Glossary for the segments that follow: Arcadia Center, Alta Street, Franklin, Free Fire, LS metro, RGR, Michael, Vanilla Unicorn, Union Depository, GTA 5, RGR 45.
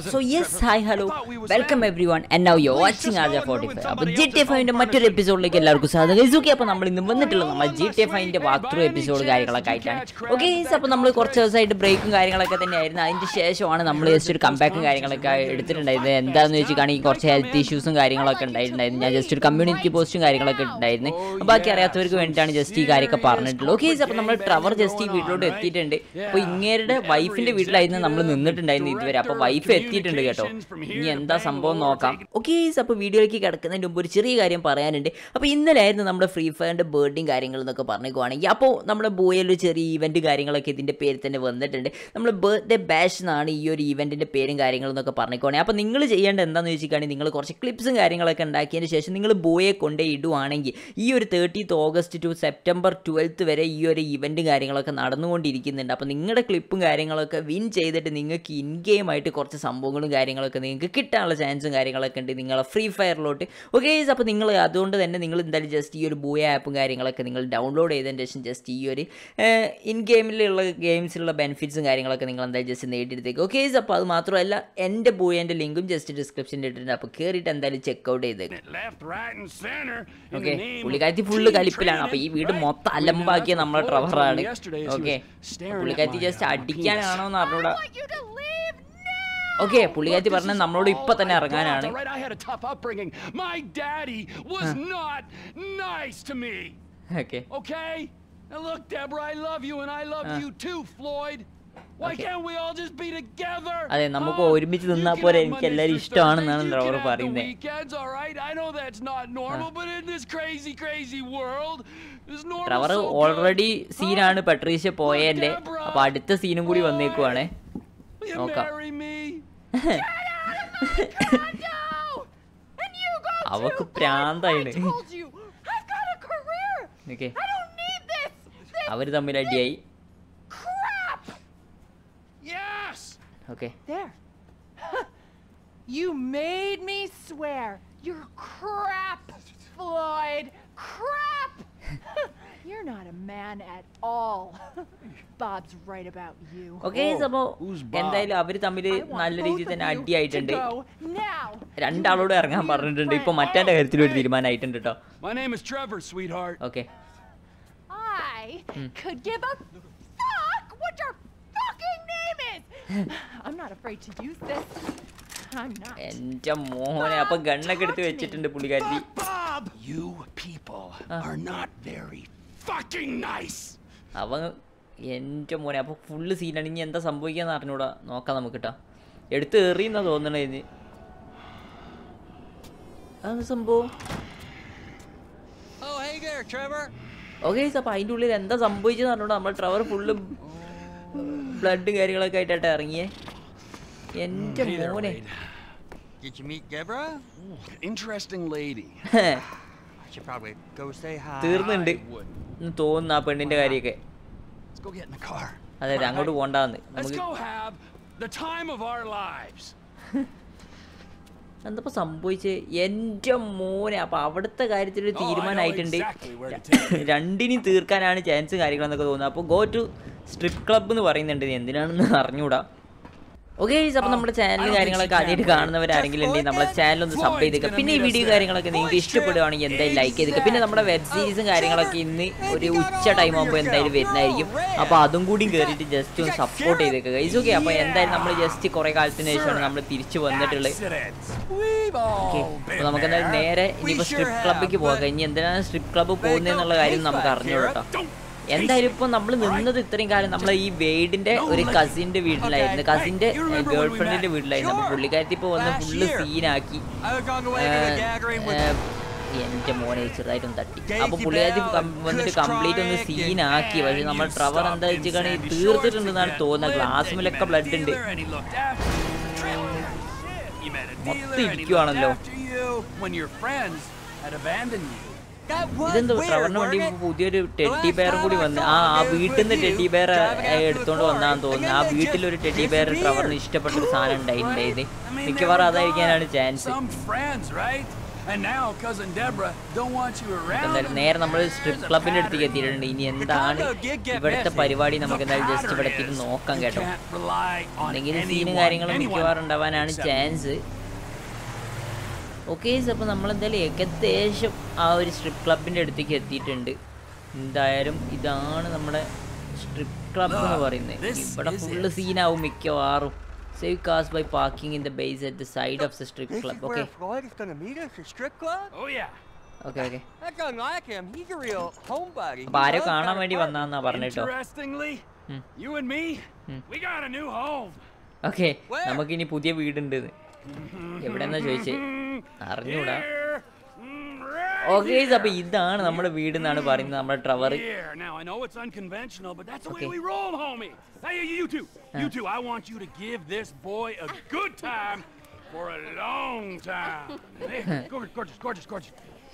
So yes, hi, hello, welcome everyone, and now you're watching RGR 45. Now GTA 5 in another episode, like everyone said, guys, okay, so now we are going to watch GTA 5 in the walkthrough episode, guys, okay, so now we are going to take a break, guys, like that, and then we are going to come back, guys, like that, and then we are going to take health issues, guys, like that, and then just community posting, guys, like that, and baaki ariyathavarku vendana just ee karyaka parnittu. Okay, so now we Trevor just ee video lote ettittunde. Appo ingerde wife inde veetilaayina nammal ninnittundaayina idvare. Appo wife ettittunde keto. Ini entha sambhavam nokkam. Okay, so appo video like kadakkunnathu mumph oru cheriya karyam parayanunde. Appo innalaayirunnu nammada Free Fire inde birding karyangal ennokke parnikovaanengil appo nammada boyil oru cheriya event karyangalokke idinte peri thanne vannittunde. Nammada birthday bash ennaanu ee oru event inde perum karyangalum ennokke parnikovaane. Appo ningal cheyyanda endaanu vechikkani ningal korchu clips um karyangalokke undaakiyane shesham ningal boye konde iduvaanengil ee oru 30th August to September 12th vare ee oru event karyangalokke nadannukondirikkunnund. Appo ningade clip um karyangalokke win cheyidittu ningalku in game aayittu korchu sambhavangalum karyangalokke ningalku kittanalla chance um karyangalokke undu ningala Free Fire lotte. Okay guys, appo ningal adonde thanne ningal endal just ee oru boy app um karyangalokke ningal download cheyidante shesam just ee oru in game ilulla games ilulla benefits um karyangalokke ningal endal just needitteke. Okay guys, appo adu mathramalla ende boy ende linkum just description il ittunde. Appo keerite endal check out cheyideke. Okay, പുള്ളിക്കാരത്തി full കലിപ്പിലാണ്. അപ്പൊ ഈ വീട് മൊത്തം അലമ്പാക്കിയ നമ്മളെ ട്രവറാണ്. Okay, പുള്ളിക്കാരത്തി just അടിക്കാനാണോന്ന് അറിഞ്ഞൂടാ. Okay, പുള്ളിക്കാരത്തി പറഞ്ഞ നമ്മളോട് ഇപ്പൊ തന്നെ ഇറങ്ങാനാണ്. അതെ, നമുക്ക് ഒരുമിച്ച് നിന്നാ പോലെ, എനിക്ക് എല്ലാവരും ഇഷ്ടമാണെന്നാണ് ഡ്രൈവർ പറയുന്നത്. ഡ്രൈവർ ഓൾറെഡി സീനാണ് പട്രീഷ്യ പോയല്ലേ, അപ്പൊ അടുത്ത സീനും കൂടി വന്നേക്കുവാണേ. നോക്കാം, അവക്ക് പ്രാന്തായിന്. ഓക്കെ, അവര് തമ്മിൽ അടിയായി. Okay. There. You made me swear. You're crap, Floyd. Crap. You're not a man at all. Bob's right about you. Okay, so who's Bob? And I'll be Tamil Naladi and Adi Item Day. Now, Randalo Ergam Barton Day for Matan Herthman Item Data. My name is Trevor, sweetheart. Okay. I could give a fuck what your fucking name is. I'm not afraid to use this. I'm not. എന്റെ മോനെ, അപ്പ ഗണ്ണൊക്കെ എടുത്ത് വെച്ചിട്ടുണ്ട് പുളികാരി. You people are not very fucking nice. അവൻ എന്റെ മോനെ, അപ്പ full സീനാണ്. ഇനി എന്താ സംഭവിക്കാന്ന് അറിഞ്ഞൂടാ. നോക്കാം നമുക്ക് ട്ടോ. എടുത്ത് എറിയുന്ന തോന്നണേ ഇത്. അതാണ് സംഭവം. Oh hey there Trevor. Okay, സപ്പ അതിന്റെ ഉള്ളിൽ എന്താ സംഭവിച്ചെന്ന് അറിഞ്ഞൂടാ. നമ്മൾ ട്രെവർ ഫുൾ ബ്ലഡ് കാര്യങ്ങളൊക്കെ ആയിട്ടാ ഇറങ്ങിയേ. എന്റെ മോനെ, തീർന്നുണ്ട് തോന്നുന്നു ആ പെണ്ണിന്റെ കാര്യമൊക്കെ. അതെ, അങ്ങോട്ട് പോണ്ടാന്ന്. എന്തപ്പോ സംഭവിച്ചേ എന്റെ മോനെ? അപ്പൊ അവിടുത്തെ കാര്യത്തിൽ തീരുമാനമായിട്ടുണ്ട്, രണ്ടിനും തീർക്കാനാണ് ചാൻസ് കാര്യങ്ങളെന്നൊക്കെ തോന്നുന്നത്. അപ്പൊ ഗോ ടു സ്ട്രിപ്പ് ക്ലബ് എന്ന് പറയുന്നുണ്ട്, എന്തിനാണെന്ന് അറിഞ്ഞൂടാ. ഓക്കെ, അപ്പോൾ നമ്മുടെ ചാനൽ കാര്യങ്ങളൊക്കെ ആദ്യമായിട്ട് കാണുന്നവരാരെങ്കിലും ഉണ്ടെങ്കിൽ നമ്മുടെ ചാനൽ ഒന്ന് സബ് ചെയ്തേക്കുക. പിന്നെ ഈ വീഡിയോ കാര്യങ്ങളൊക്കെ നിങ്ങൾക്ക് ഇഷ്ടപ്പെടുകയാണെങ്കിൽ എന്തായാലും ലൈക്ക് ചെയ്തേക്കുക. പിന്നെ നമ്മുടെ വെബ് സീരീസും കാര്യങ്ങളൊക്കെ ഇന്ന് ഒരു ഉച്ച ടൈം ആകുമ്പോൾ എന്തായാലും വരുന്നതായിരിക്കും. അപ്പോൾ അതും കൂടി കയറിയിട്ട് ജസ്റ്റ് ഒന്ന് സപ്പോർട്ട് ചെയ്തേക്കുക. It's okay. അപ്പോൾ എന്തായാലും നമ്മൾ ജസ്റ്റ് കുറേ കാലത്തിന് ശേഷമാണ് നമ്മൾ തിരിച്ചു വന്നിട്ടുള്ളത്. ഓക്കെ, അപ്പോൾ നമുക്കെന്തായാലും നേരെ ഇനിയിപ്പോൾ സ്ട്രിപ്പ് ക്ലബ്ബിലേക്ക് പോകാം. ഇനി എന്തിനാണ് സ്ട്രിപ്പ് ക്ലബ്ബ് പോകുന്നതെന്നുള്ള കാര്യം നമുക്ക് അറിഞ്ഞുകൂടാ. എന്തായാലും ഇപ്പൊ നമ്മൾ നിന്നത് ഇത്രയും കാലം നമ്മൾ ഈ വെയ്ഡിന്റെ ഒരു കസിന്റെ വീട്ടിലായിരുന്നു, കസിന്റെ ഗേൾ ഫ്രണ്ടിന്റെ വീട്ടിലായിരുന്നു. അപ്പൊ പുള്ളിക്കാരത്തി ഇപ്പൊ വന്ന് ഫുള്ള് സീനാക്കി. എന്റെ മോനെ ചെറുതായിട്ടൊന്ന് തട്ടി. അപ്പൊ പുള്ളിക്കാരത്തി വന്നിട്ട് കംപ്ലീറ്റ് ഒന്ന് സീനാക്കി. പക്ഷെ നമ്മൾ ട്രവർ എന്താ വെച്ചാൽ തീർത്തിട്ടുണ്ടെന്നാണ് തോന്നുന്നത്. ക്ലാസ്മിലൊക്കെ ബ്ലഡ് ഉണ്ട്, മൊത്തം ഇരിക്കുവാണല്ലോ. ഇതെന്തോ ട്രവറിന് വേണ്ടി പുതിയൊരു ടെഡി ബെയർ കൂടി വന്ന് ആ വീട്ടിൽ നിന്ന് ടെഡി ബെയർ എടുത്തോണ്ട് വന്നാന്ന് തോന്നുന്നു. ആ വീട്ടിലൊരു ടെഡി ബെയർ ട്രവറിന് ഇഷ്ടപ്പെട്ടൊരു സാധനം ഉണ്ടായിട്ടുണ്ടായത്. മിക്കവാറും അതായിരിക്കാനാണ് chance. And now cousin Deborah don't want you around. നേരെ നമ്മൾ സ്ട്രിപ്പ് ക്ലബ്ബിന്റെ അടുത്തേക്ക് എത്തിയിട്ടുണ്ട്. ഇനി എന്താണ് ഇവിടുത്തെ പരിപാടി നമുക്ക് എന്തായാലും ജസ്റ്റ് ഇവിടത്തേക്ക് നോക്കാം കേട്ടോ. എന്തെങ്കിലും സീനും കാര്യങ്ങളും മിക്കവാറുണ്ടാവാനാണ് ചാൻസ്. ഓക്കെ അപ്പോൾ നമ്മളെന്തായാലും ഏകദേശം ആ ഒരു സ്ട്രിപ്പ് ക്ലബ്ബിൻ്റെ അടുത്തേക്ക് എത്തിയിട്ടുണ്ട്. എന്തായാലും ഇതാണ് നമ്മുടെ സ്ട്രിപ്പ് ക്ലബ് എന്ന് പറയുന്നത്. ഇവിടെ ഫുള്ള് സീനാവും മിക്കവാറും. Save cars by parking in the base at the side of the strip club. Okay. Where Floyd is gonna meet us at strip club? Oh yeah. Okay, okay. That guy like him. He's a real homebody. Baru കാണാൻ വേണ്ടി വന്നാന്നാ പറഞ്ഞേട്ടോ. Interestingly, you and me, we got a new home. Okay. നമുക്ക് ഇനി പുതിയ വീട് ഉണ്ടെന്ന്. എവിടെന്നാ ചോദിച്ചേ? അറിഞ്ഞൂടാ. Okay, അപ്പോൾ ഇതാണ് നമ്മുടെ വീട് എന്നാണ് പറയുന്നത് നമ്മുടെ Trevor. Now I know it's unconventional, but that's the way we roll, homie. Hey you two. You two, I want you to give this boy a good time for a long time. Gorgeous.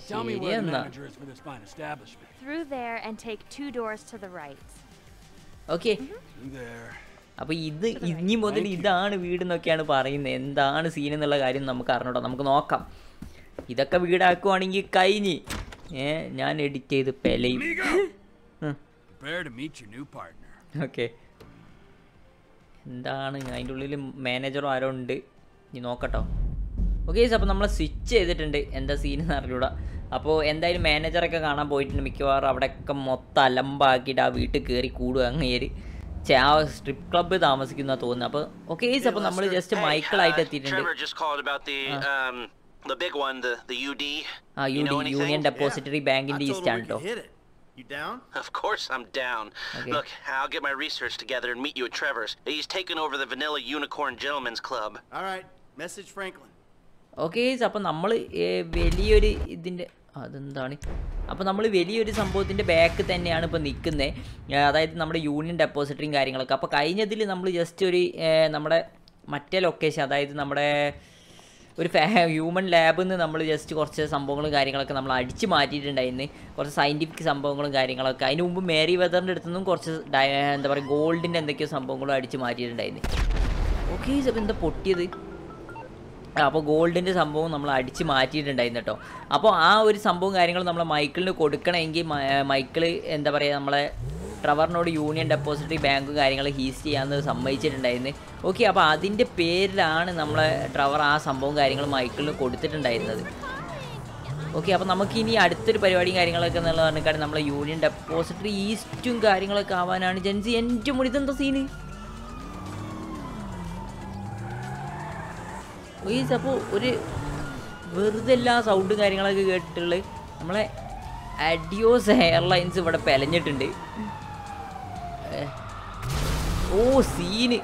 Tell me where the manager is for this fine establishment. Through there and take 2 doors to the right. Okay. There. അപ്പോൾ ഇത് ഇനി മുതൽ ഇതാണ് വീട് എന്നൊക്കെയാണ് പറയുന്നത്. എന്താണ് scene എന്നുള്ള കാര്യം നമുക്ക് അറിഞ്ഞോട്ടോ. നമുക്ക് നോക്കാം. ഇതൊക്കെ വീടാക്കുവാണെങ്കിൽ കഴിഞ്ഞ് ഞാൻ എഡിറ്റ് ചെയ്ത് പെലയും. ഓക്കെ എന്താണ് അതിൻ്റെ ഉള്ളിൽ മാനേജറോ ആരോ ഉണ്ട്, ഇനി നോക്കട്ടോ. ഓക്കെ അപ്പോൾ നമ്മൾ സ്വിച്ച് ചെയ്തിട്ടുണ്ട്, എന്താ സീനെന്ന് അറിഞ്ഞൂടാ. അപ്പോൾ എന്തായാലും മാനേജറൊക്കെ കാണാൻ പോയിട്ടുണ്ട്. മിക്കവാറും അവിടെയൊക്കെ മൊത്തം അലമ്പാക്കിയിട്ട് ആ വീട്ടിൽ കയറി കൂടുക അങ്ങേര് ആ സ്ട്രിപ്പ് ക്ലബ്ബ് താമസിക്കുന്ന തോന്നുന്നു. അപ്പോൾ ഓക്കെ അപ്പോൾ നമ്മൾ ജസ്റ്റ് മൈക്കിളായിട്ട് എത്തിയിട്ടുണ്ട്. The big one, the UD. You know anything? Union Depository Bank in the East End. You down? Of course I'm down. Okay. Look, I'll get my research together and meet you at Trevor's. He's taken over the Vanilla Unicorn Gentlemen's Club. All right. Message Franklin. Okay, so നമ്മൾ വലിയൊരു ഇതിന്റെ അതെന്താണ് അപ്പോൾ നമ്മൾ വലിയൊരു സംഭവത്തിൻ്റെ back തന്നെയാണ് ഇപ്പോൾ നിൽക്കുന്നത്. അതായത് നമ്മുടെ യൂണിയൻ ഡെപ്പോസിറ്ററിയും കാര്യങ്ങളൊക്കെ. അപ്പോൾ കഴിഞ്ഞതിൽ നമ്മൾ ജസ്റ്റ് ഒരു നമ്മുടെ മറ്റേ ലൊക്കേഷൻ, അതായത് നമ്മുടെ ഒരു ഹ്യൂമൻ ലാബിൽ നിന്ന് നമ്മൾ ജസ്റ്റ് കുറച്ച് സംഭവങ്ങളും കാര്യങ്ങളൊക്കെ നമ്മൾ അടിച്ചു മാറ്റിയിട്ടുണ്ടായിരുന്നു. കുറച്ച് സയൻറ്റിഫിക് സംഭവങ്ങളും കാര്യങ്ങളൊക്കെ. അതിന് മുമ്പ് മേരി വെതറിൻ്റെ അടുത്തു നിന്നും കുറച്ച് എന്താ പറയുക ഗോൾഡിൻ്റെ എന്തൊക്കെയോ സംഭവങ്ങളും അടിച്ചു മാറ്റിയിട്ടുണ്ടായിരുന്നു. ഓക്കെ അപ്പോൾ എന്താ പൊട്ടിയത്? അപ്പോൾ ഗോൾഡിൻ്റെ സംഭവം നമ്മൾ അടിച്ച് മാറ്റിയിട്ടുണ്ടായിരുന്നു കേട്ടോ. അപ്പോൾ ആ ഒരു സംഭവം കാര്യങ്ങൾ നമ്മൾ മൈക്കിളിന് കൊടുക്കണമെങ്കിൽ മൈക്കിൾ എന്താ പറയുക നമ്മളെ ട്രവറിനോട് യൂണിയൻ ഡെപ്പോസിറ്ററി ബാങ്കും കാര്യങ്ങളും ഹീസ് ചെയ്യാമെന്ന് സമ്മതിച്ചിട്ടുണ്ടായിരുന്നു. ഓക്കെ അപ്പോൾ അതിൻ്റെ പേരിലാണ് നമ്മളെ ട്രവർ ആ സംഭവം കാര്യങ്ങളും മൈക്കിളിന് കൊടുത്തിട്ടുണ്ടായിരുന്നത്. ഓക്കെ അപ്പോൾ നമുക്കിനി അടുത്തൊരു പരിപാടിയും കാര്യങ്ങളൊക്കെ എന്നുള്ളത് പറഞ്ഞിട്ട് നമ്മളെ യൂണിയൻ ഡെപ്പോസിറ്ററി ഈസ്റ്റും കാര്യങ്ങളൊക്കെ ആവാനാണ് ജെൻസി. എൻ്റെ മുടി ഇതെന്താ സീന്? അപ്പോൾ ഒരു വെറുതെ എല്ലാ സൗണ്ടും കാര്യങ്ങളൊക്കെ കേട്ടിട്ടുള്ള നമ്മളെ അഡിയോസ് ഹെയർലൈൻസ് ഇവിടെ പെലഞ്ഞിട്ടുണ്ട്. ഓ സീന്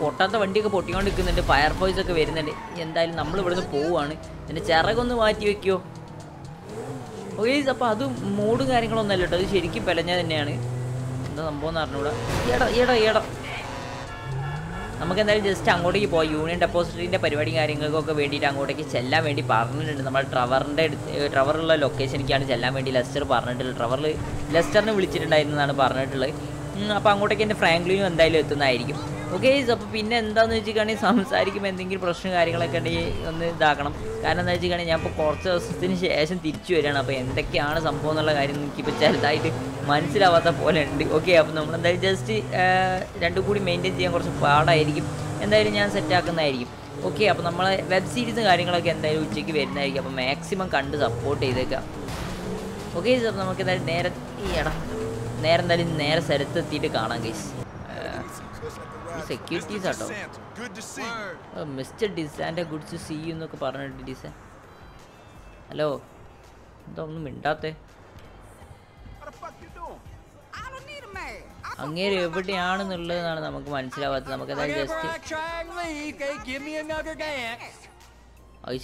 പൊട്ടാത്ത വണ്ടിയൊക്കെ പൊട്ടിക്കൊണ്ട് നിൽക്കുന്നുണ്ട്. ഫയർ ഫോഴ്സൊക്കെ വരുന്നുണ്ട്. എന്തായാലും നമ്മൾ ഇവിടുന്ന് പോവുകയാണ്. എൻ്റെ ചിറകൊന്ന് മാറ്റി വയ്ക്കുമോ? ഓക്കെ അപ്പോൾ അത് മൂടും കാര്യങ്ങളൊന്നും അല്ല കേട്ടോ, അത് ശരിക്കും പെലഞ്ഞ തന്നെയാണ്. എന്താ സംഭവം എന്ന് അറിഞ്ഞൂടാ. എടാ നമുക്കെന്തായാലും ജസ്റ്റ് അങ്ങോട്ടേക്ക് പോവാം. യൂണിയൻ ഡെപ്പോസിറ്ററിൻ്റെ പരിപാടി കാര്യങ്ങൾക്കൊക്കെ വേണ്ടിയിട്ട് അങ്ങോട്ടേക്ക് ചെല്ലാൻ വേണ്ടി പറഞ്ഞിട്ടുണ്ട്. നമ്മൾ ട്രവറിൻ്റെ അടുത്ത് ട്രവറുള്ള ലൊക്കേഷനിലേക്കാണ് ചെല്ലാൻ വേണ്ടി ലെസ്റ്റർ പറഞ്ഞിട്ടുള്ളത്. ട്രവറിൽ ലെസ്റ്ററിനെ വിളിച്ചിട്ടുണ്ടായിരുന്നതാണ് പറഞ്ഞിട്ടുള്ളത്. അപ്പോൾ അങ്ങോട്ടേക്ക് എൻ്റെ ഫ്രാങ്ക്ലിനും എന്തായാലും എത്തുന്നതായിരിക്കും. ഓക്കെ അപ്പോൾ പിന്നെ എന്താണെന്ന് വെച്ചിട്ടുണ്ടെങ്കിൽ സംസാരിക്കുമ്പോൾ എന്തെങ്കിലും പ്രശ്നം കാര്യങ്ങളൊക്കെ ഉണ്ടെങ്കിൽ ഒന്ന് ഇതാക്കണം. കാരണം എന്താ വെച്ചിട്ടുണ്ടെങ്കിൽ ഞാൻ ഇപ്പോൾ കുറച്ച് ദിവസത്തിന് ശേഷം തിരിച്ചു വരികയാണ്. അപ്പോൾ എന്തൊക്കെയാണ് സംഭവം എന്നുള്ള കാര്യം എനിക്കിപ്പോൾ ചെറുതായിട്ട് മനസ്സിലാവാത്ത പോലെ ഉണ്ട്. ഓക്കെ അപ്പോൾ നമ്മളെന്തായാലും ജസ്റ്റ് രണ്ടും കൂടി മെയിൻറ്റെയിൻ ചെയ്യാൻ കുറച്ച് പാടായിരിക്കും. എന്തായാലും ഞാൻ സെറ്റാക്കുന്നതായിരിക്കും. ഓക്കെ അപ്പോൾ നമ്മളെ വെബ് സീരീസും കാര്യങ്ങളൊക്കെ എന്തായാലും ഉച്ചയ്ക്ക് വരുന്നതായിരിക്കും. അപ്പോൾ മാക്സിമം കണ്ട് സപ്പോർട്ട് ചെയ്തേക്കാം. ഓക്കെ അപ്പോൾ നമുക്ക് എന്തായാലും നേരെ സ്ഥലത്തെത്തിയിട്ട് കാണാം ഗൈസ്. സെക്യൂരിറ്റീസ് ആട്ടോ. മിസ്റ്റർ ഡിസാൻ്റെ ഗുഡ് ടു സീ യു എന്നൊക്കെ പറഞ്ഞിട്ട് ഡിസാൻ ഹലോ എന്താ ഒന്നും മിണ്ടാത്തേ? അങ്ങേര് എവിടെയാണെന്നുള്ളതാണ് നമുക്ക് മനസ്സിലാവാത്തത്. നമുക്ക് അത്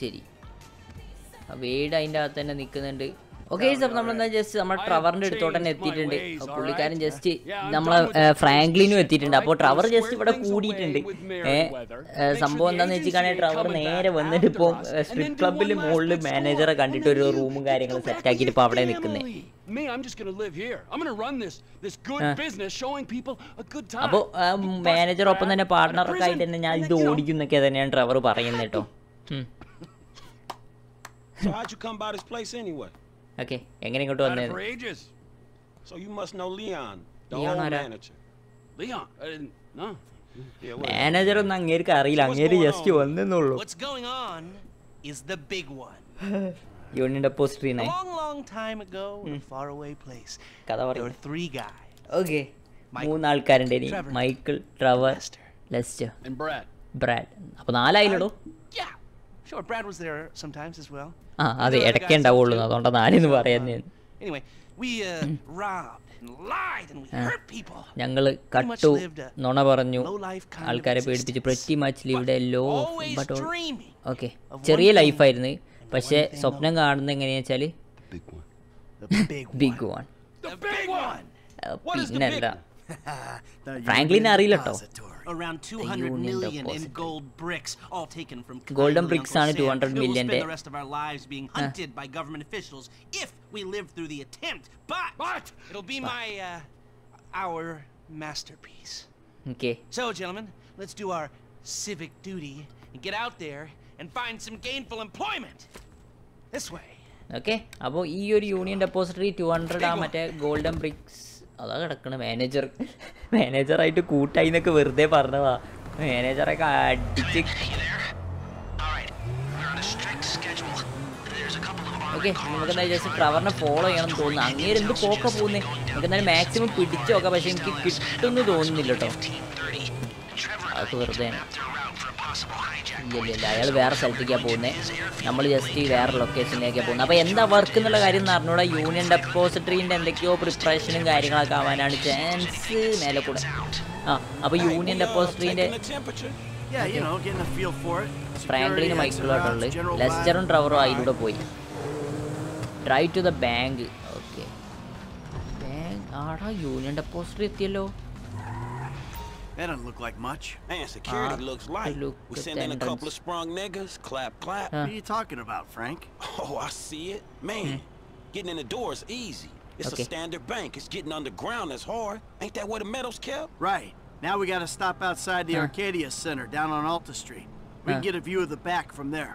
ശരി ആ വീട് അതിൻ്റെ അകത്ത് തന്നെ നിൽക്കുന്നുണ്ട്. ഓക്കെ അപ്പോൾ നമ്മളെന്താ ജസ്റ്റ് നമ്മുടെ ട്രവറിൻ്റെ അടുത്തോട്ട് തന്നെ എത്തിയിട്ടുണ്ട്. പുള്ളിക്കാരൻ ജസ്റ്റ് നമ്മളെ ഫ്രാങ്ക്ലിനും എത്തിയിട്ടുണ്ട്. അപ്പോൾ ട്രവർ ജസ്റ്റ് ഇവിടെ കൂടിയിട്ടുണ്ട്. സംഭവം എന്താണെന്ന് വെച്ചിട്ടാണെങ്കിൽ ട്രവർ നേരെ വന്നിട്ട് ഇപ്പോൾ സ്ട്രിപ്പ് ക്ലബ്ബിൽ മുകളിൽ മാനേജറെ കണ്ടിട്ട് ഒരു റൂമും കാര്യങ്ങളും സെറ്റ് ആക്കിയിട്ട് ഇപ്പോൾ അവിടെ നിൽക്കുന്നത്. അപ്പോൾ മാനേജറൊപ്പം തന്നെ പാർട്ണറൊക്കെ ആയിട്ട് തന്നെ ഞാൻ ഇത് ഓടിക്കുന്നൊക്കെ തന്നെയാണ് ട്രവർ പറയുന്നത് കേട്ടോ. So how'd you come by this place anyway? Okay, engane kondu vannathu? For ages. So you must know Leon, the old manager. Leon, I didn't know. Manager onnu angerku arilla, angeru just vannennollu. What's going on is the big one. Union Depository nai. Long time ago, in a far away place. There were three guys. Okay. Moonu aalkarunde ni. Michael, Trevor, Lester, and Brad. Brad. Appo naalaayilodo? Yeah. Sure, Brad was there sometimes as well. Adi edakendavullu adonda naalinu parayanne. Anyway, we robbed and lied and we hurt people. ഞങ്ങള് കട്ടു നോണ പറഞ്ഞു ആൾക്കാരെ പേടിപ്പിച്ച് pretty much lived a low but okay. ചെറിയ life ആയിരുന്നു. പക്ഷേ സ്വപ്നം കാണുന്നത് എങ്ങനെയാ വെച്ചാല് ബിഗ് വൺ. പിന്നെന്താ ഫ്രാങ്ക്ലിൻ അറിയില്ല കേട്ടോ. Around 200 million in gold bricks, all taken from golden bricks are 200 million. We'll spend the rest of our lives being hunted by government officials if we live through the attempt, but it'll be our masterpiece. Okay, so gentlemen, let's do our civic duty and get out there and find some gainful employment this way. Okay, abo ee or Union Depository 200 amate golden bricks അതാ കിടക്കണ മാനേജറായിട്ട് കൂട്ടായി എന്നൊക്കെ വെറുതെ പറഞ്ഞതാ. മാനേജറൊക്കെ അടിച്ച് okay നമുക്കെന്താ വിചാരിച്ചാൽ ട്രവറിനെ follow ചെയ്യണം എന്ന് തോന്നുന്നു. അങ്ങേര് എന്ത് പോക്കാ പോകുന്നത്. നമുക്കെന്തായാലും മാക്സിമം പിടിച്ചു നോക്കാം. പക്ഷെ എനിക്ക് കിട്ടുമെന്ന് തോന്നുന്നില്ല കേട്ടോ. അതൊക്കെ വെറുതെ ഇല്ലല്ല അയാൾ വേറെ സ്ഥലത്തേക്കാണ് പോകുന്നത്. നമ്മൾ ജസ്റ്റ് വേറെ ലൊക്കേഷനിലേക്കാണ് പോകുന്നത്. അപ്പോൾ എന്താ വർക്ക് എന്നുള്ള കാര്യം എന്ന് അറിഞ്ഞൂടെ. യൂണിയൻ ഡെപ്പോസിറ്ററിൻ്റെ എന്തൊക്കെയോ പ്രിപ്പറേഷനും കാര്യങ്ങളൊക്കെ ആവാനാണ് ചാൻസ് മേലെ കൂടെ. അപ്പോൾ യൂണിയൻ ഡെപ്പോസിറ്ററിൻ്റെ ഫ്രാങ്ക്ലിനും മൈക്കിളോട്ടുള്ളത്. ലെസ്റ്ററും ട്രവറും അതിലൂടെ പോയി. Drive to the bank. Okay bank ആടാ യൂണിയൻ ഡെപ്പോസിറ്ററി എത്തിയല്ലോ. That doesn't look like much. Man, security looks light. We send in a couple of sprung niggas. Clap, clap. What are you talking about, Frank? Oh, I see it. Man, getting in the door is easy. It's a standard bank. It's getting underground that's hard. Ain't that where the metal's kept? Right. Now we got to stop outside the Arcadia Center down on Alta Street. We can get a view of the back from there.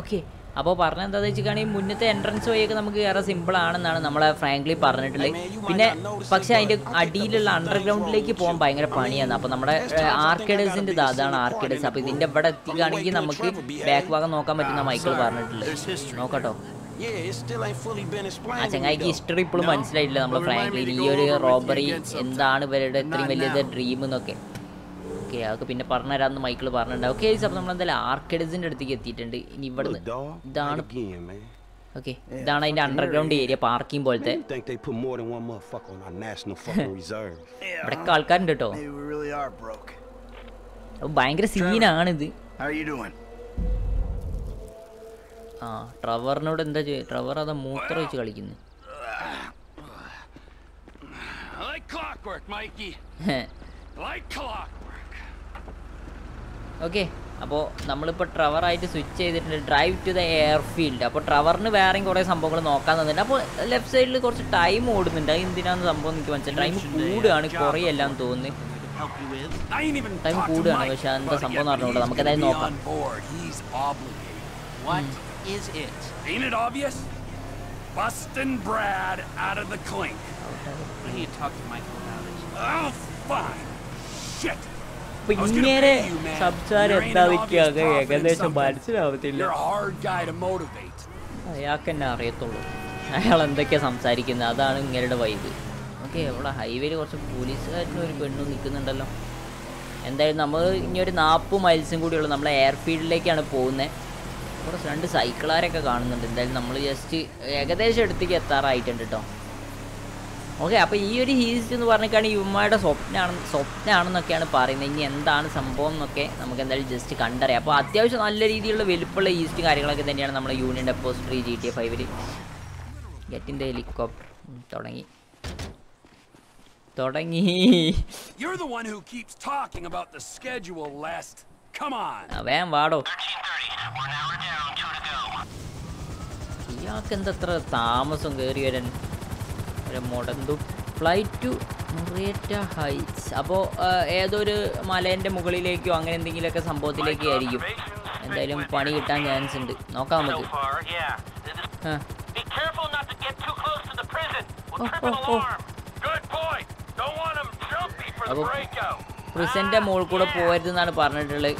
Okay. അപ്പോൾ പറഞ്ഞത് എന്താണെന്ന് വെച്ചിട്ടാണെങ്കിൽ മുന്നത്തെ entrance വഴിയൊക്കെ നമുക്ക് ഏറെ simple ആണെന്നാണ് നമ്മളെ frankly പറഞ്ഞിട്ടുള്ളത്. പിന്നെ പക്ഷേ അതിൻ്റെ അടിയിലുള്ള അണ്ടർഗ്രൗണ്ടിലേക്ക് പോകാൻ ഭയങ്കര പണിയാണ്. അപ്പോൾ നമ്മുടെ ആർക്കേഡേഴ്സിൻ്റെ അതാണ് ആർക്കേഡേഴ്സ്. അപ്പോൾ ഇതിൻ്റെ ഇവിടെ എത്തിക്കുകയാണെങ്കിൽ നമുക്ക് ബാക്ക് ഭാഗം നോക്കാൻ പറ്റുന്ന മൈക്കിൾ പറഞ്ഞിട്ടുള്ളത് നോക്കട്ടോ. ആ ചങ്ങായിക്ക് ഹിസ്റ്ററി ഇപ്പോഴും മനസ്സിലായിട്ടില്ല നമ്മൾ ഫ്രാങ്ക്ലി ഈ ഒരു റോബറി എന്താണ് ഇവരുടെ ഇത്രയും വലിയത് ഡ്രീം എന്നൊക്കെ. ഓക്കെ അതൊക്കെ പിന്നെ പറഞ്ഞുതരാമെന്ന് മൈക്കിൾ പറഞ്ഞിട്ടുണ്ടാവും. ഓക്കെ അപ്പോൾ നമ്മളെന്തായാലും ആർക്കേഡസിൻ്റെ അടുത്തേക്ക് എത്തിയിട്ടുണ്ട്. ഇനി ഇവിടുന്ന് ഇതാണ് ഓക്കെ ഇതാണ് അതിൻ്റെ അണ്ടർഗ്രൗണ്ട് ഏരിയ പാർക്കിംഗ് പോലത്തെ. ഇവിടെയൊക്കെ ആൾക്കാരുണ്ട് കേട്ടോ. ഭയങ്കര സീനാണിത്. ആ ട്രവറിനോട് എന്താ ട്രവർ അതാ മൂത്രം വെച്ച് കളിക്കുന്നത്. ഓക്കെ അപ്പോൾ നമ്മളിപ്പോൾ ട്രവറായിട്ട് സ്വിച്ച് ചെയ്തിട്ടുണ്ട്. Drive to the airfield. അപ്പോൾ ട്രവറിന് വേറെയും കുറേ സംഭവങ്ങൾ നോക്കാൻ തന്നിട്ടുണ്ട്. അപ്പോൾ ലെഫ്റ്റ് സൈഡിൽ കുറച്ച് ടൈം ഓടുന്നുണ്ട്. അത് എന്തിനാണെന്ന് സംഭവം എനിക്ക് മനസ്സിലായി. ടൈം കൂടുകയാണ് കുറേ എല്ലാം തോന്നി. ടൈം കൂടുകയാണ്. പക്ഷെ എന്താ സംഭവം എന്ന് പറഞ്ഞുകൂടെ. നമുക്ക് എന്തായാലും നോക്കാം. ഇങ്ങനെ സംസാരം എന്താതിക്കാകെ ഏകദേശം മനസ്സിലാവത്തില്ല. അയാൾക്ക് തന്നെ അറിയത്തുള്ളൂ അയാൾ എന്തൊക്കെയാ സംസാരിക്കുന്നത്. അതാണ് ഇങ്ങനെയുടെ വൈബ്. ഓക്കെ ഇവിടെ ഹൈവേയിൽ കുറച്ച് പോലീസുകാരനും ഒരു പെണ്ണും നിൽക്കുന്നുണ്ടല്ലോ. എന്തായാലും നമ്മൾ ഇനി ഒരു 40 മൈൽസും കൂടിയുള്ളൂ. നമ്മൾ എയർഫീൽഡിലേക്കാണ് പോകുന്നത്. കുറച്ച് 2 സൈക്കിളാരൊക്കെ കാണുന്നുണ്ട്. എന്തായാലും നമ്മൾ ജസ്റ്റ് ഏകദേശം എടുത്തേക്ക് എത്താറായിട്ടുണ്ട് കേട്ടോ. ഓക്കെ അപ്പോൾ ഈ ഒരു ഹീസ്റ്റ് എന്ന് പറഞ്ഞിട്ടാണെങ്കിൽ യുമ്മയുടെ സ്വപ്നമാണെന്നൊക്കെയാണ് പറയുന്നത്. ഇനി എന്താണ് സംഭവം എന്നൊക്കെ നമുക്ക് എന്തായാലും ജസ്റ്റ് കണ്ടറിയാം. അപ്പോൾ അത്യാവശ്യം നല്ല രീതിയിലുള്ള വലുപ്പമുള്ള ഹീസ്റ്റും കാര്യങ്ങളൊക്കെ തന്നെയാണ് നമ്മുടെ യൂണിയൻ ഡെപ്പോസിറ്ററി GTA 5 ഗെറ്റിൻ്റെ ഹെലികോപ്റ്റർ തുടങ്ങി തുടങ്ങി വേഗം വാടോ. ഇയാൾക്ക് എന്തത്ര താമസം കയറി വരാൻ മുടന്തു. Flight to മുറിയേറ്റ heights. അപ്പോൾ ഏതൊരു മലേൻ്റെ മുകളിലേക്കോ അങ്ങനെ എന്തെങ്കിലുമൊക്കെ സംഭവത്തിലേക്കായിരിക്കും എന്തായാലും പണി കിട്ടാൻ ചാൻസ് ഉണ്ട്. നോക്കാം നമുക്ക്. അപ്പോൾ പ്രിസൻ്റെ മോളിൽ കൂടെ പോകരുതെന്നാണ് പറഞ്ഞിട്ടുള്ളത്.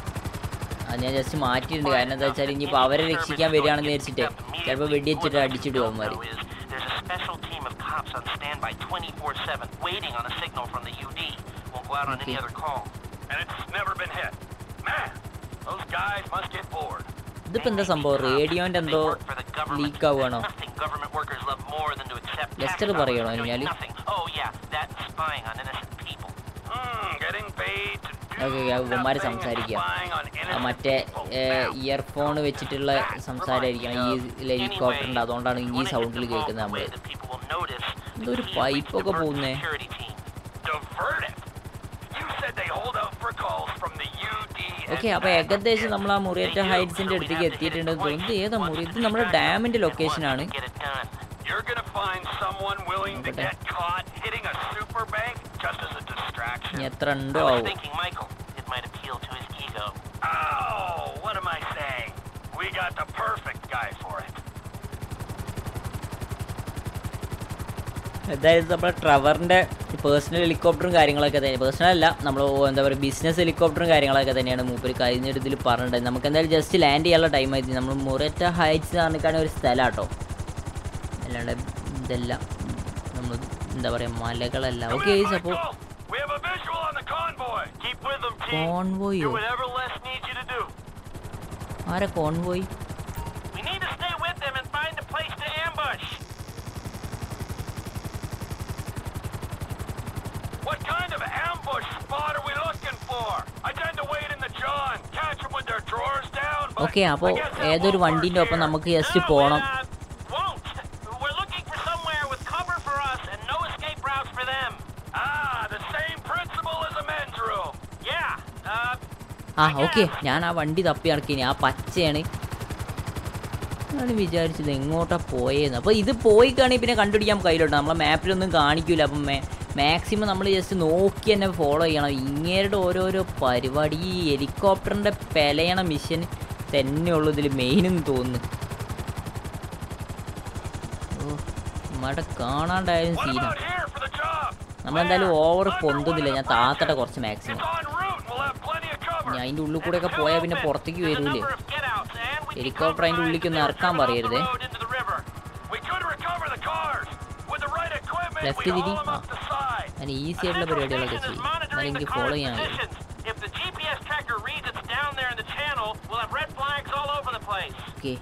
അത് ഞാൻ ജസ്റ്റ് മാറ്റിയിട്ടുണ്ട്. കാരണം എന്താ വെച്ചാൽ ഇനിയിപ്പോൾ അവരെ രക്ഷിക്കാൻ വരികയാണെന്ന് വിചാരിച്ചിട്ട് ചിലപ്പോൾ വെടിവെച്ചിട്ട് അടിച്ചിട്ട് പോകുമാർ. ഇതിപ്പോ എന്താ സംഭവം? റേഡിയോന്റെ എന്തോ ലീക്ക് ആവുകയാണോ? ലെസ്റ്റർ പറയണോ? കഴിഞ്ഞാല് ഉമ്മമാര് സംസാരിക്കുക, മറ്റേ ഇയർഫോൺ വെച്ചിട്ടുള്ള സംസാരമായിരിക്കണം ഈ ഹെലികോപ്റ്ററിൻ്റെ. അതുകൊണ്ടാണ് ഈ സൗണ്ടിൽ കേൾക്കുന്നത് നമ്മൾ. ഇതൊരു പൈപ്പൊക്കെ പോകുന്നേ. ഓക്കെ, അപ്പോൾ ഏകദേശം നമ്മൾ ആ മുറിയേറ്റ ഹൈറ്റ്സിൻ്റെ അടുത്തേക്ക് എത്തിയിട്ടുണ്ടെന്ന് തോന്നുന്നു. ഇത് ഏതാ മുറി? ഇത് നമ്മുടെ ഡാമിൻ്റെ ലൊക്കേഷനാണ്. എത്ര ഉണ്ടോ ആവും. അതായത് നമ്മുടെ ട്രവറിൻ്റെ പേഴ്സണൽ ഹെലികോപ്റ്ററും കാര്യങ്ങളൊക്കെ തന്നെ, പേഴ്സണൽ അല്ല നമ്മൾ എന്താ പറയുക ബിസിനസ് ഹെലികോപ്റ്ററും കാര്യങ്ങളൊക്കെ തന്നെയാണ് മൂപ്പര് കഴിഞ്ഞിട്ട് ഇതിൽ പറഞ്ഞിട്ടുണ്ടായത്. നമുക്ക് എന്തായാലും ജസ്റ്റ് ലാൻഡ് ചെയ്യാനുള്ള ടൈം ആയിരുന്നു. നമ്മൾ മുറേറ്റ ഹൈറ്റ്സ് കാണിക്കാൻ ഒരു സ്ഥലം കേട്ടോ, അല്ലാണ്ട് ഇതെല്ലാം നമ്മൾ എന്താ പറയുക മലകളല്ല. ഓക്കെ, അപ്പോൾ കോൺവോയോ? ആരാ convoy? What kind of ambush spot are we looking for? I tend to wait in the john. Catch them with their drawers down. Okay, അപ്പോൾ ഏതൊരു വണ്ടിന്റെ ഒപ്പം നമുക്ക് ജസ്റ്റ് പോണം. We're looking for somewhere with cover for us and no escape routes for them. Ah, the same principle as a men's room. Yeah. Okay, ഞാൻ ആ വണ്ടി തപ്പി നടക്കിനി. ആ പച്ചയാണ് വിചാരിച്ചത് എങ്ങോട്ടാ പോയെന്ന്. അപ്പോൾ ഇത് പോയി കാണി പിന്നെ കണ്ടുപിടിക്കാൻ കയ്യിലോട്ടോ. നമ്മളെ മാപ്പിലൊന്നും കാണിക്കൂല. അപ്പം മാക്സിമം നമ്മൾ ജസ്റ്റ് നോക്കി തന്നെ ഫോളോ ചെയ്യണം. ഇങ്ങേരുടെ ഓരോരോ പരിപാടി ഈ ഹെലികോപ്റ്ററിൻ്റെ പെലയണ മിഷൻ തന്നെയുള്ളൂ ഇതിൽ മെയിനെന്ന് തോന്നുന്നു. ഓ മട കാണാണ്ടായാലും സീന. നമ്മളെന്തായാലും ഓവർ പൊന്തുന്നില്ല. ഞാൻ താത്തട്ടെ കുറച്ച് മാക്സിമം. ഞാൻ അതിൻ്റെ ഉള്ളിൽ കൂടെയൊക്കെ പോയാൽ പിന്നെ പുറത്തേക്ക് വരൂലേ. ഹെലികോപ്റ്റർ അതിൻ്റെ ഉള്ളിലേക്കൊന്ന് ഇറക്കാൻ പറയരുതേ. ലെഫ്റ്റ് തിരി. ഞാൻ ഈസി ആയിട്ടുള്ള പരിപാടികളൊക്കെ ചെയ്യും. എന്നാലും എനിക്ക് ഫോളോ ചെയ്യാൻ കഴിയും. ഓക്കെ,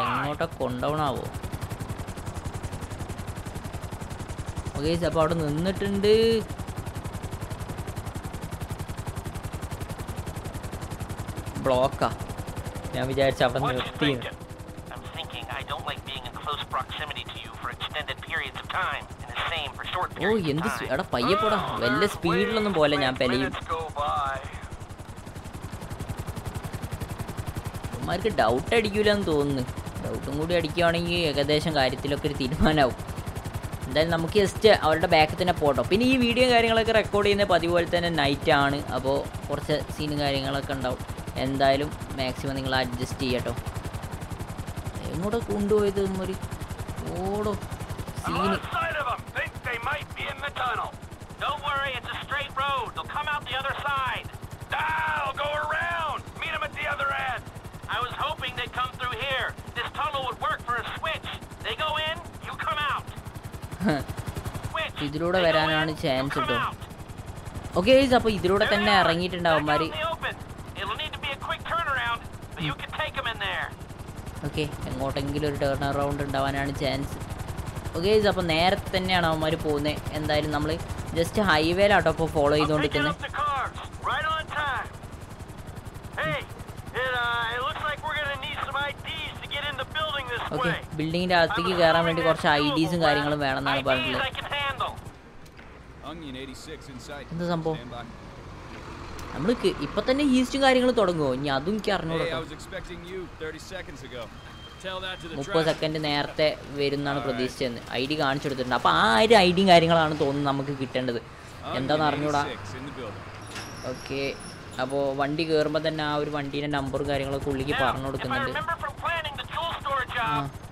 എങ്ങോട്ടാ കൊണ്ടുപോകണാവോ? ഓക്കെ, അപ്പോൾ അവിടെ നിന്നിട്ടുണ്ട്. ബ്ലോക്കാ. ഞാൻ വിചാരിച്ച അവിടെ നിർത്തിയിരുന്നു. ഓ എന്ത് അവിടെ പയ്യപ്പോടാ. വല്ല സ്പീഡിലൊന്നും പോലെ ഞാൻ പെലയും. അമ്മമാർക്ക് ഡൗട്ട് അടിക്കൂലെന്ന് തോന്നുന്നു. ഡൗട്ടും കൂടി അടിക്കുകയാണെങ്കിൽ ഏകദേശം കാര്യത്തിലൊക്കെ ഒരു തീരുമാനമാവും. എന്തായാലും നമുക്ക് ജസ്റ്റ് അവരുടെ ബാക്കിൽ തന്നെ പോട്ടോ. പിന്നെ ഈ വീഡിയോ കാര്യങ്ങളൊക്കെ റെക്കോർഡ് ചെയ്യുന്ന പതിപോലെ തന്നെ നൈറ്റാണ്. അപ്പോൾ കുറച്ച് സീനും കാര്യങ്ങളൊക്കെ ഉണ്ടാവും. എന്തായാലും മാക്സിമം നിങ്ങൾ അഡ്ജസ്റ്റ് ചെയ്യട്ടോ. എങ്ങോട്ടോ കൊണ്ടുപോയത് ഒരു ഓടോ scene. Don't worry, it's a straight road. They'll come out the other side. I'll go around. Meet them at the other end. I was hoping they'd come through here. This tunnel would work for a switch. They go in, you come out. ഇതിലൂടെ വരാനാണ് chance കേട്ടോ. Okay guys, അപ്പോൾ ഇതിലൂടെ തന്നെ ഇറങ്ങിയിട്ടുണ്ടാവും മാരി. Okay, എങ്ങോട്ടെങ്കിലും ഒരു turn around ഉണ്ടാവാനാണ് chance. Okay, അപ്പോൾ നേരത്തെ തന്നെയാണ് അവന്മാർ പോകുന്നത്. എന്തായാലും നമ്മൾ ജസ്റ്റ് ഹൈവേയിലാട്ടോ ഇപ്പോൾ ഫോളോ ചെയ്തുകൊണ്ടിരിക്കുന്നത്. ഓക്കെ, ബിൽഡിങ്ങിൻ്റെ അകത്തേക്ക് കയറാൻ വേണ്ടി കുറച്ച് ഐ ഡിസും കാര്യങ്ങളും വേണമെന്നാണ് പറഞ്ഞിട്ടുള്ളത്. എന്താ സംഭവം? നമ്മൾ ഇപ്പം തന്നെ ഈസ്റ്റും കാര്യങ്ങളും തുടങ്ങുമോ? ഇനി അതും എനിക്ക് അറിഞ്ഞോളൂ. 30 സെക്കൻഡ് നേരത്തെ വരുന്നാണ് പ്രതീക്ഷിച്ചതെന്ന്. ഐ ഡി കാണിച്ചു കൊടുത്തിട്ടുണ്ട്. അപ്പോൾ ആ ഒരു ഐ ഡിയും കാര്യങ്ങളാണ് തോന്നുന്നത് നമുക്ക് കിട്ടേണ്ടത്. എന്താണെന്ന് അറിഞ്ഞൂടാ. ഓക്കെ, അപ്പോൾ വണ്ടി കേറുമ്പോൾ തന്നെ ആ ഒരു വണ്ടിയുടെ നമ്പറും കാര്യങ്ങളൊക്കെ ഉള്ളിലേക്ക് പറഞ്ഞു കൊടുക്കുന്നുണ്ട്.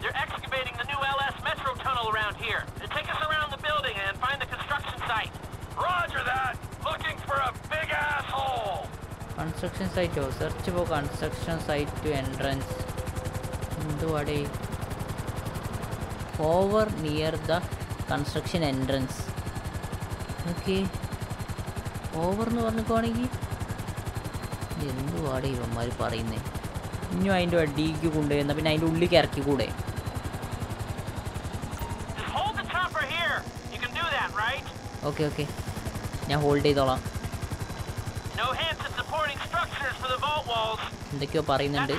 They're excavating the new LS metro tunnel around here. They take us around the building and find the construction site. Roger that. Looking for a big asshole. Construction site to search for construction site to entrance. Induade over near the construction entrance. Okay. Over nu varnukkonengi എന്തുവാട് ഇവന്മാർ പറയുന്നത്? ഇനിയും അതിൻ്റെ അടിക്ക് കൊണ്ടുപോയി എന്നാൽ പിന്നെ അതിൻ്റെ ഉള്ളിൽ ഇറക്കി കൂടെ? ഓക്കെ ഓക്കെ ഞാൻ ഹോൾഡ് ചെയ്തോളാം. എന്തൊക്കെയോ പറയുന്നുണ്ട്.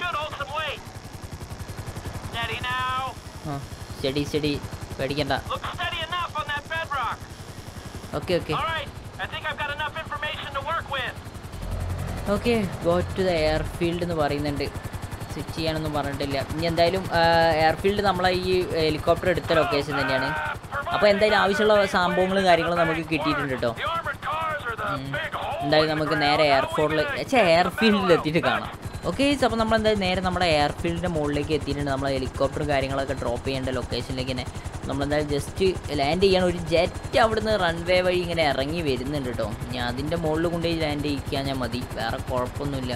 ആ സ്റ്റഡി സ്റ്റഡി പേടിക്കണ്ട. Okay okay okay go to the airfield എന്ന് പറയുന്നുണ്ട്. സ്വിച്ച് ചെയ്യാനൊന്നും പറഞ്ഞിട്ടില്ല. ഇനി എന്തായാലും എയർഫീൽഡ് നമ്മളെ ഈ ഹെലികോപ്റ്റർ എടുത്ത ലൊക്കേഷൻ തന്നെയാണ്. അപ്പോൾ എന്തായാലും ആവശ്യമുള്ള സംഭവങ്ങളും കാര്യങ്ങളും നമുക്ക് കിട്ടിയിട്ടുണ്ട് കേട്ടോ. എന്തായാലും നമുക്ക് നേരെ എയർഫോർട്ടിൽ ചേ എയർഫീൽഡിൽ എത്തിയിട്ട് കാണാം. ഓക്കെ അപ്പോൾ നമ്മളെന്തായാലും നേരെ നമ്മുടെ എയർഫീൽഡിൻ്റെ മുകളിലേക്ക് എത്തിയിട്ടുണ്ട്. നമ്മളെ ഹെലികോപ്റ്റർ കാര്യങ്ങളൊക്കെ ഡ്രോപ്പ് ചെയ്യേണ്ട ലൊക്കേഷനിലേക്ക് തന്നെ നമ്മളെന്തായാലും ജസ്റ്റ് ലാൻഡ് ചെയ്യണം. ഒരു ജെറ്റ് അവിടുന്ന് റൺവേ വഴി ഇങ്ങനെ ഇറങ്ങി വരുന്നുണ്ട് കേട്ടോ. ഞാൻ അതിൻ്റെ മുകളിൽ കൊണ്ടുപോയി ലാൻഡ് ചെയ്യിക്കാൻ ഞാൻ മതി, വേറെ കുഴപ്പമൊന്നുമില്ല.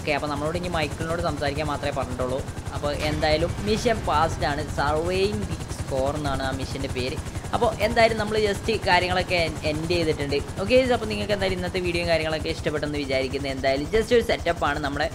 ഓക്കെ അപ്പോൾ നമ്മളോട് ഇനി മൈക്കിളിനോട് സംസാരിക്കാൻ മാത്രമേ പറഞ്ഞിട്ടുള്ളൂ. അപ്പോൾ എന്തായാലും മിഷൻ പാസ്റ്റ് ആണ്. സർവേയിങ് ദി സ്കോർ എന്നാണ് ആ മിഷൻ്റെ പേര്. അപ്പോൾ എന്തായാലും നമ്മൾ ജസ്റ്റ് കാര്യങ്ങളൊക്കെ എൻഡ് ചെയ്തിട്ടുണ്ട്. ഓക്കെ അപ്പോൾ നിങ്ങൾക്ക് എന്തായാലും ഇന്നത്തെ വീഡിയോയും കാര്യങ്ങളൊക്കെ ഇഷ്ടപ്പെട്ടെന്ന് വിചാരിക്കുന്നത്. എന്തായാലും ജസ്റ്റ് ഒരു സെറ്റപ്പാണ് നമ്മുടെ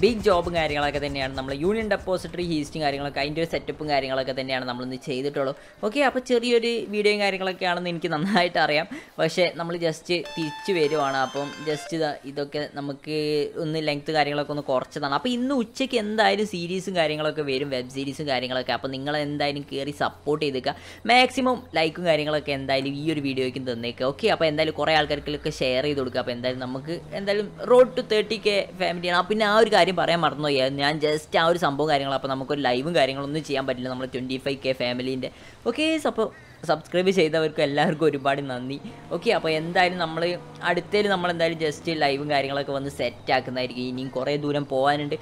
ബിഗ് ജോബും കാര്യങ്ങളൊക്കെ തന്നെയാണ്. നമ്മൾ യൂണിയൻ ഡെപ്പോസിറ്ററി ഹീസ്റ്റും കാര്യങ്ങളൊക്കെ അതിൻ്റെ ഒരു സെറ്റപ്പും കാര്യങ്ങളൊക്കെ തന്നെയാണ് നമ്മളിന്ന് ചെയ്തിട്ടുള്ളൂ. ഓക്കെ അപ്പോൾ ചെറിയൊരു വീഡിയോയും കാര്യങ്ങളൊക്കെ ആണെന്ന് എനിക്ക് നന്നായിട്ട് അറിയാം. പക്ഷേ നമ്മൾ ജസ്റ്റ് തിരിച്ചു വരുവാണ്. അപ്പം ജസ്റ്റ് ഇതൊക്കെ നമുക്ക് ഒന്ന് ലെങ്ത്ത് കാര്യങ്ങളൊക്കെ ഒന്ന് കുറച്ചതാണ്. അപ്പോൾ ഇന്ന് ഉച്ചയ്ക്ക് എന്തായാലും സീരീസും കാര്യങ്ങളൊക്കെ വരും, വെബ് സീരീസും കാര്യങ്ങളൊക്കെ. അപ്പോൾ നിങ്ങൾ എന്തായാലും കയറി സപ്പോർട്ട് ചെയ്തേക്കുക. മാക്സിമം ലൈക്കും കാര്യങ്ങളൊക്കെ എന്തായാലും ഈ ഒരു വീഡിയോയ്ക്ക് തന്നേക്കുക. ഓക്കെ അപ്പോൾ എന്തായാലും കുറേ ആൾക്കാർക്കൊക്കെ ഷെയർ ചെയ്ത് കൊടുക്കുക. അപ്പോൾ എന്തായാലും നമുക്ക് എന്തായാലും റോഡ് ടു 30K ഫാമിലിയാണ്. അപ്പോൾ പിന്നെ ആ ഒരു കാര്യം പറയാൻ മറന്നുപോയി, ഞാൻ ജസ്റ്റ് ആ ഒരു സംഭവം കാര്യങ്ങൾ. അപ്പോൾ നമുക്കൊരു ലൈവും കാര്യങ്ങളൊന്നും ചെയ്യാൻ പറ്റില്ല നമ്മൾ 25K ഫാമിലീൻ്റെ. ഓക്കെ അപ്പോൾ സബ്സ്ക്രൈബ് ചെയ്തവർക്കും എല്ലാവർക്കും ഒരുപാട് നന്ദി. ഓക്കെ അപ്പോൾ എന്തായാലും നമ്മൾ അടുത്തേൽ നമ്മളെന്തായാലും ജസ്റ്റ് ലൈവും കാര്യങ്ങളൊക്കെ വന്ന് സെറ്റ് ആക്കുന്നതായിരിക്കും. ഇനിയും കുറേ ദൂരം പോകാനുണ്ട്.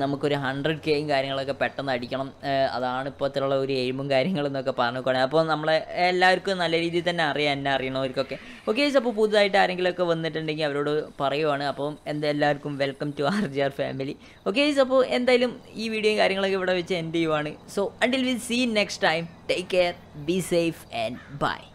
നമുക്കൊരു 100Kയും കാര്യങ്ങളൊക്കെ പെട്ടെന്ന് അടിക്കണം. അതാണ് ഇപ്പോഴത്തുള്ള ഒരു എയിമും കാര്യങ്ങളെന്നൊക്കെ പറഞ്ഞു കൊടുക്കണം. അപ്പോൾ നമ്മളെ എല്ലാവർക്കും നല്ല രീതിയിൽ തന്നെ അറിയാം, എന്നെ അറിയണവർക്കൊക്കെ. ഓക്കെ അപ്പോൾ പുതുതായിട്ട് ആരെങ്കിലുമൊക്കെ വന്നിട്ടുണ്ടെങ്കിൽ അവരോട് പറയുവാണ്. അപ്പം എല്ലാവർക്കും welcome to RGR family. Okay അപ്പോൾ എന്തായാലും ഈ വീഡിയോയും കാര്യങ്ങളൊക്കെ ഇവിടെ വെച്ച് എൻഡ് ചെയ്യുവാണ്. So until will see next time. Take care, be safe and bye.